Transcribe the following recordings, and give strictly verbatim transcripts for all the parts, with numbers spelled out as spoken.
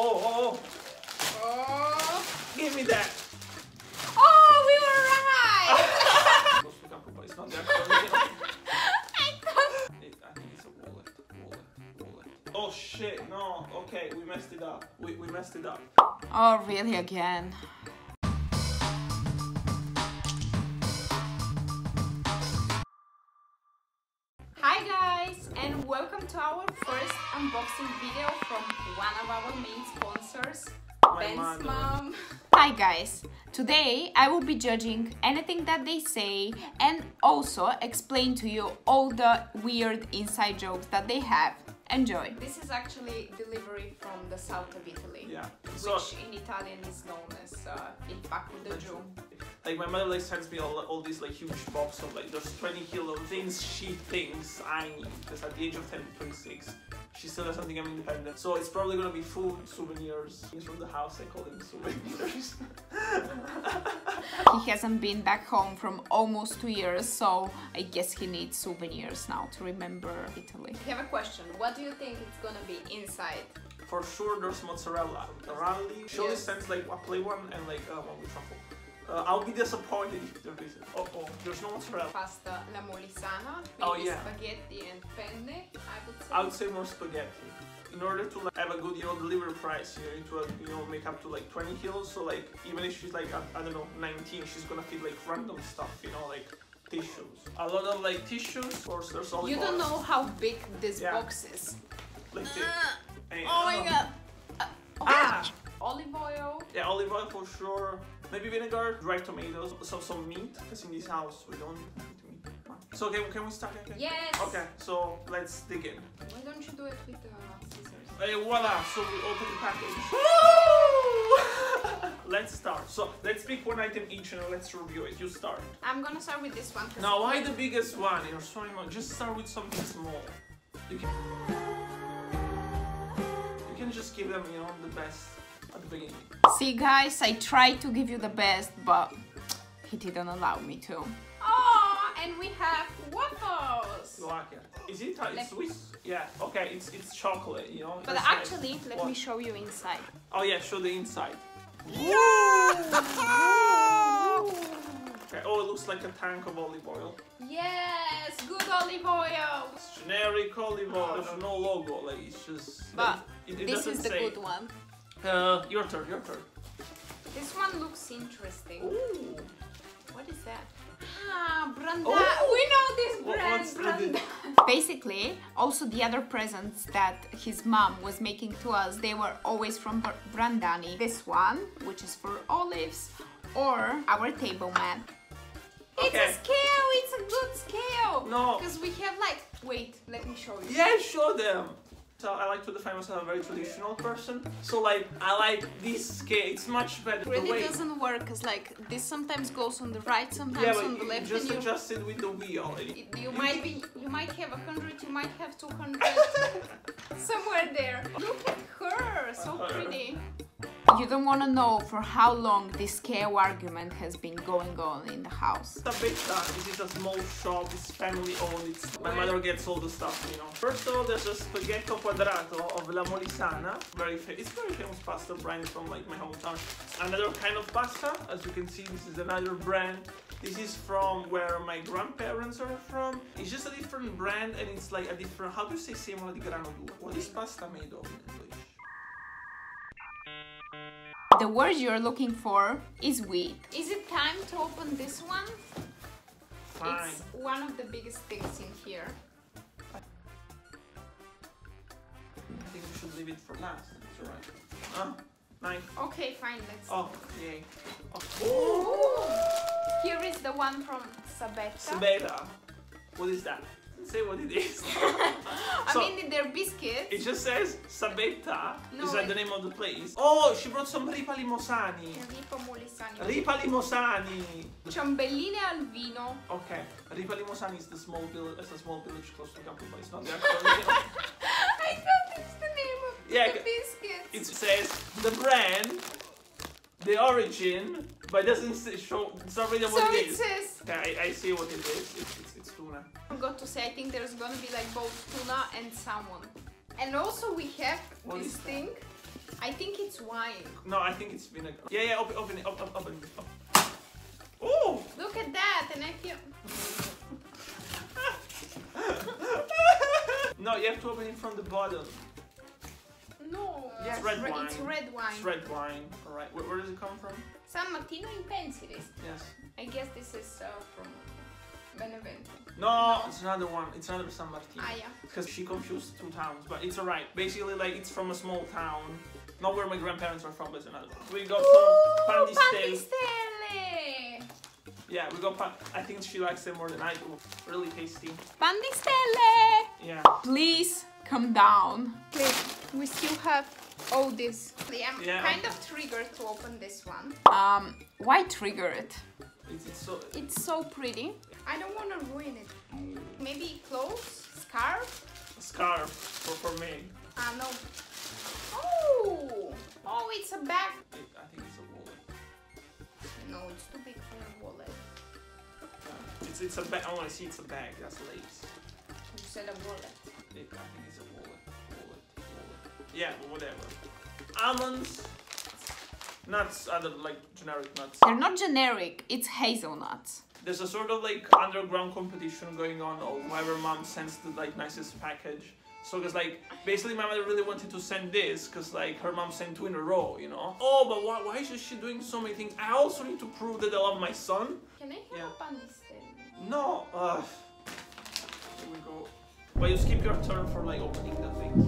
Oh, oh, oh, give me that. Oh, we were right. It's not the actual it, I think it's a wallet, wallet, wallet. Oh shit, no, okay, we messed it up. We, we messed it up. Oh, really again? And welcome to our first unboxing video from one of our main sponsors, Ben's mom. Hi guys, today I will be judging anything that they say and also explain to you all the weird inside jokes that they have. Enjoy! This is actually delivery from the south of Italy, yeah. So, which in Italian is known as uh, il pacco del giorno. Like my mother like sends me all, all these like huge box of like those twenty kilo things she thinks I need, because at the age of ten, twenty-six she still doesn't think I'm independent. So it's probably gonna be food, souvenirs, things from the house, I call them souvenirs. He hasn't been back home from almost two years, so I guess he needs souvenirs now to remember Italy. I have a question, what do you think it's gonna be inside? For sure there's mozzarella, randy, she always sends like a plain one and like uh, one with truffle. Uh, I'll be disappointed if there is. Oh, oh, there's no mozzarella. Pasta La Molisana, maybe oh, yeah. Spaghetti and penne, I would say. I would say more spaghetti. In order to like, have a good, you know, delivery price, you need to, you know, make up to like twenty kilos. So like, even if she's like, I, I don't know, nineteen, she's gonna feed like random stuff, you know, like tissues. A lot of like tissues, or there's all. You don't know how big this yeah. box is. Like uh, hey, oh my god. Uh, oh. Ah. Olive oil. Yeah, olive oil for sure. Maybe vinegar, dried tomatoes, so some meat, because in this house we don't eat meat much. So can, can we start? Okay? Yes! Okay, so let's dig in. Why don't you do it with the scissors? Hey, voila! So we open the package. Woo! Let's start. So let's pick one item each and let's review it. You start. I'm gonna start with this one. Now why the biggest one? You're so much. Just start with something small. You can, you can just give them, you know, the best. At the beginning. See guys, I tried to give you the best, but he didn't allow me to. Oh, and we have waffles. Slovakia. Is it it's Swiss? Yeah. Okay, it's it's chocolate, you know. But actually, nice. let what? me show you inside. Oh yeah, show the inside. Yeah. Okay. Oh, it looks like a tank of olive oil. Yes, good olive oil. It's generic olive oil. There's no logo, like it's just. But it, it this is the say. good one. Uh, your turn, your turn. This one looks interesting. Ooh. What is that? Ah, Brandani. We know this brand, Brandani. Basically, also the other presents that his mom was making to us, they were always from Brandani. This one, which is for olives, or our table mat. Okay. It's a scale, it's a good scale. No. Because we have like, wait, let me show you. Yeah, show them. So I like to define myself as a very traditional person. So like, I like this scale, it's much better. Really the way doesn't work, because like, this sometimes goes on the right, sometimes yeah, on the left. Just and adjust you... it with the wheel. It, you might be, you might have a hundred, you might have two hundred. Somewhere there. Look at her, so pretty. You don't want to know for how long this scale argument has been going on in the house. Sabetta, this is a small shop, it's family owned, it's... my mother gets all the stuff, you know. First of all, there's a spaghetto quadrato of La Molisana. Very it's very famous pasta brand from like my hometown. Another kind of pasta, as you can see, this is another brand. This is from where my grandparents are from. It's just a different brand and it's like a different... How do you say semola di grano duro? What is pasta made of in English? The word you're looking for is wheat. Is it time to open this one? Fine. It's one of the biggest things in here. I think we should leave it for last. It's alright. Huh? Knife. Okay, fine. Let's. Oh, yay. Okay. Oh. Here is the one from Sabetta. Sabetta. What is that? Say what it is. I so, mean, they're biscuits. It just says Sabetta. No, is that the name of the place? Oh, she brought some Ripalimosani. Ripalimosani. Ripalimosani. Ciambelline al vino. Okay, Ripalimosani is the small village. It's a small village close to Campo, but it's not the actual name. I thought it's the name of yeah, the biscuits. It says the brand, the origin, but it doesn't show. It's not really what so it, it is. Says. Okay, I, I see what it is. It's, it's, it's tuna. I forgot to say, I think there's gonna be like both tuna and salmon. And also we have what this thing. I think it's wine. No, I think it's vinegar. Yeah, yeah, open, open it, open, open it. Oh! Look at that, and I feel... No, you have to open it from the bottom. No. Yeah, it's red re wine. It's red wine. It's red wine. All right. Where, where does it come from? San Martino in Pensilis. Yes. I guess this is uh, from Benevento. No, no, it's another one. It's another San Martino. Ah, yeah. Because she confused two towns, but it's all right. Basically, like, it's from a small town. Not where my grandparents are from, but it's another one. We got Ooh, Pan di Stelle. Stelle. Yeah, we got pan. I think she likes it more than I do. Really tasty. Pan di Stelle. Yeah. Please come down. Please. We still have all this. I'm yeah. kind of triggered to open this one. Um, why trigger it? It's, it's, so, it's so pretty. I don't want to ruin it. Maybe clothes? Scarf? Scarf for, for me. Ah, uh, no. Oh! Oh, it's a bag. It, I think it's a wallet. No, it's too big for a wallet. Yeah. It's, it's a bag. I want to see it's a bag. That's lace. You said a wallet. It, I think it's a wallet. Yeah, whatever. Almonds, nuts, other like generic nuts. They're not generic, it's hazelnuts. There's a sort of like underground competition going on, or whoever mom sends the like nicest package. So because like, basically my mother really wanted to send this, because like her mom sent two in a row, you know? Oh, but why, why is she doing so many things? I also need to prove that I love my son. Can I have yeah. a pan di stelle? No, uh, here we go. But you skip your turn for like opening the things.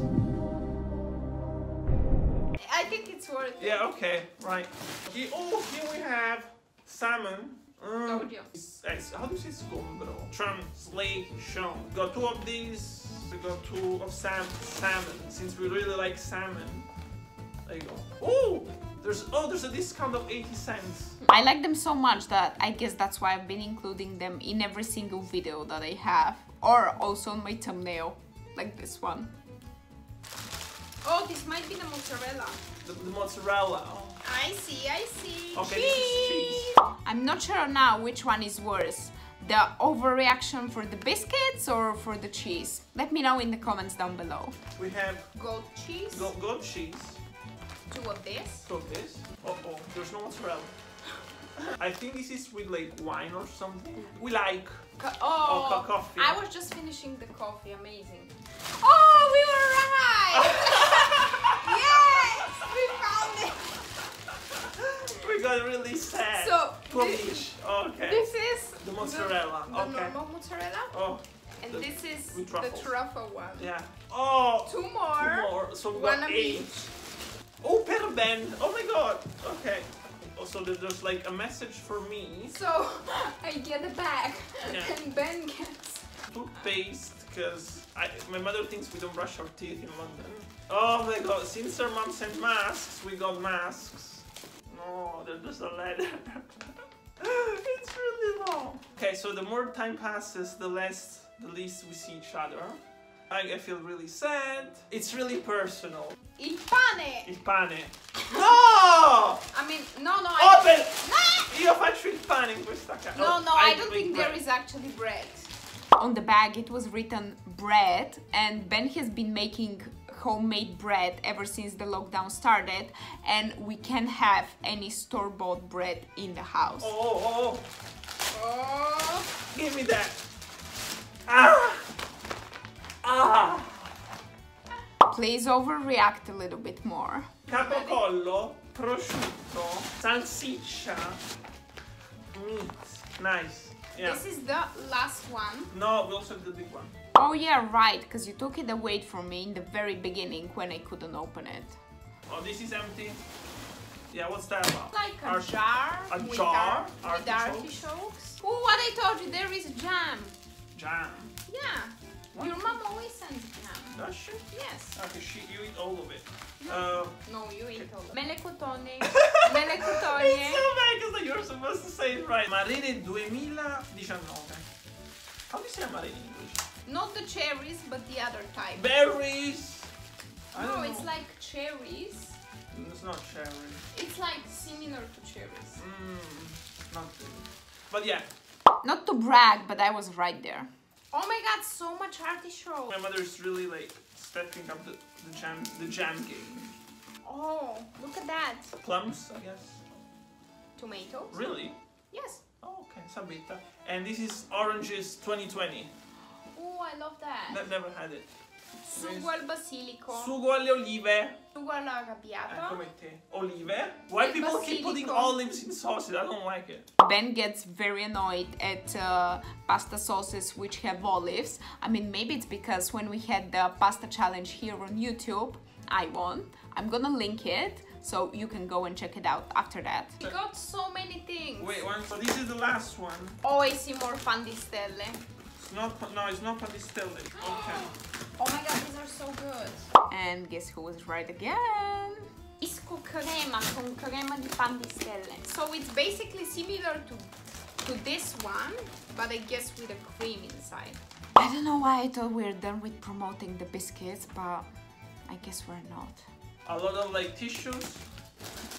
I think it's worth it. Yeah, okay, right. Here, oh, here we have salmon. Um, oh, yeah. it's, it's, how do you say scombro? Translation. We got two of these. We got two of sam salmon. Since we really like salmon. There you go. Oh, there's oh, there's a discount of eighty cents. I like them so much that I guess that's why I've been including them in every single video that I have, or also on my thumbnail, like this one. Oh, this might be the mozzarella. The, the mozzarella. Oh. I see, I see. Okay, cheese. This is cheese. I'm not sure now which one is worse. The overreaction for the biscuits or for the cheese? Let me know in the comments down below. We have goat cheese. Go, goat cheese. Two of this. Two of this. Oh, oh, there's no mozzarella. I think this is with like wine or something. We like Co oh, oh co coffee. I was just finishing the coffee. Amazing. Oh, we were right. Yes, we found it. We got really sad. So this, okay. This is the mozzarella. The, the okay. normal mozzarella. Oh. And the, this is the truffle one. Yeah. Oh. Two more. Two more. So we got one eight. Of each. Oh, per ben. Oh my God. Okay. Also, there's like a message for me. So I get a bag, yeah. and Ben gets toothpaste because my mother thinks we don't brush our teeth in London. Oh my God! Since our mom sent masks, we got masks. No, oh, there's a letter. It's really long. Okay, so the more time passes, the less, the least we see each other. I, I feel really sad. It's really personal. Il pane. Il pane. No! I mean, no, no. I Open! No! Io faccio il pane in questa casa. No, no, I, I don't think bread. There is actually bread. On the bag it was written bread, and Ben has been making homemade bread ever since the lockdown started, and we can't have any store-bought bread in the house. Oh, oh, oh. Oh. Give me that. Ah! Ah! Please overreact a little bit more. Capocollo, prosciutto, salsiccia, meat. Nice. Yeah. This is the last one. No, we also have the big one. Oh yeah, right, because you took it away from me in the very beginning when I couldn't open it. Oh, this is empty. Yeah, what's that about? Like a Ar jar. A with jar? Ar with artichokes. artichokes. Oh, what I told you, there is jam. Jam? Yeah. What? Your mom always sends jam. Does she? Yes. Okay, she, you eat all of it. No, uh, no you eat okay. all of it. Melekotone. Melekotone. It's so bad because like, you're supposed to say it right. Marine twenty nineteen. How do you say marine in English? Not the cherries, but the other type. Berries. I no, it's like cherries. It's not cherries. It's like similar to cherries. Mm, not good. But yeah. Not to brag, but I was right there. Oh my God, so much artichoke! My mother's really like stepping up the, the jam the jam game. Oh, look at that. Plums, I guess. Tomatoes. Really? Yes. Oh, okay. Sabetta. And this is oranges twenty twenty. Oh, I love that. I've never had it. Sugo al basilico. Sugo alle olive. Sugo alla arrabbiata. Come te. Olive. Why people basilico. keep putting olives in sauces? I don't like it. Ben gets very annoyed at uh, pasta sauces which have olives. I mean, maybe it's because when we had the pasta challenge here on YouTube, I won. I'm gonna link it so you can go and check it out after that. We got so many things. Wait, one. So this is the last one. Oh, I see more Pan di Stelle. It's not, no, it's not Pan di Stelle. Okay. Oh my god, these are so good. And guess who was right again? Isco crema con crema di Pan di Stelle. So it's basically similar to, to this one, but I guess with a cream inside. I don't know why I thought we were done with promoting the biscuits, but I guess we're not. A lot of like tissues.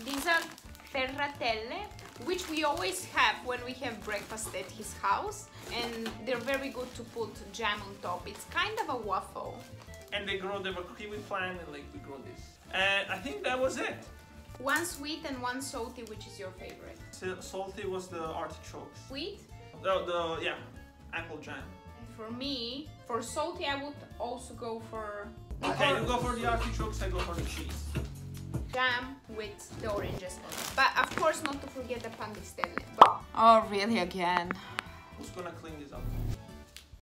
These are ferratelle, which we always have when we have breakfast at his house, and they're very good to put jam on top. It's kind of a waffle. And they grow, they have a kiwi plant, and like we grow this. And I think that was it. One sweet and one salty, which is your favorite? So, salty was the artichokes. Sweet? The, the, yeah, apple jam. And for me, for salty I would also go for... Okay, or, you go for the artichokes, I go for the cheese. Jam with the oranges. But of course not to forget the Pan di Stelle. But... Oh, really again? Who's gonna clean this up?